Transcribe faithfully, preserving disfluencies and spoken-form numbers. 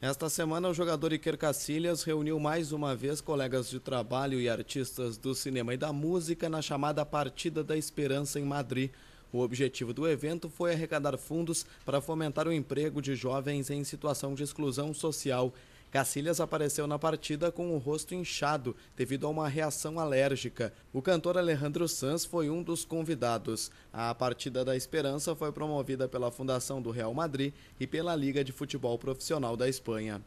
Esta semana, o jogador Iker Casillas reuniu mais uma vez colegas de trabalho e artistas do cinema e da música na chamada Partida da Esperança em Madrid. O objetivo do evento foi arrecadar fundos para fomentar o emprego de jovens em situação de exclusão social. Casillas apareceu na partida com o rosto inchado devido a uma reação alérgica. O cantor Alejandro Sanz foi um dos convidados. A Partida da Esperança foi promovida pela Fundação do Real Madrid e pela Liga de Futebol Profissional da Espanha.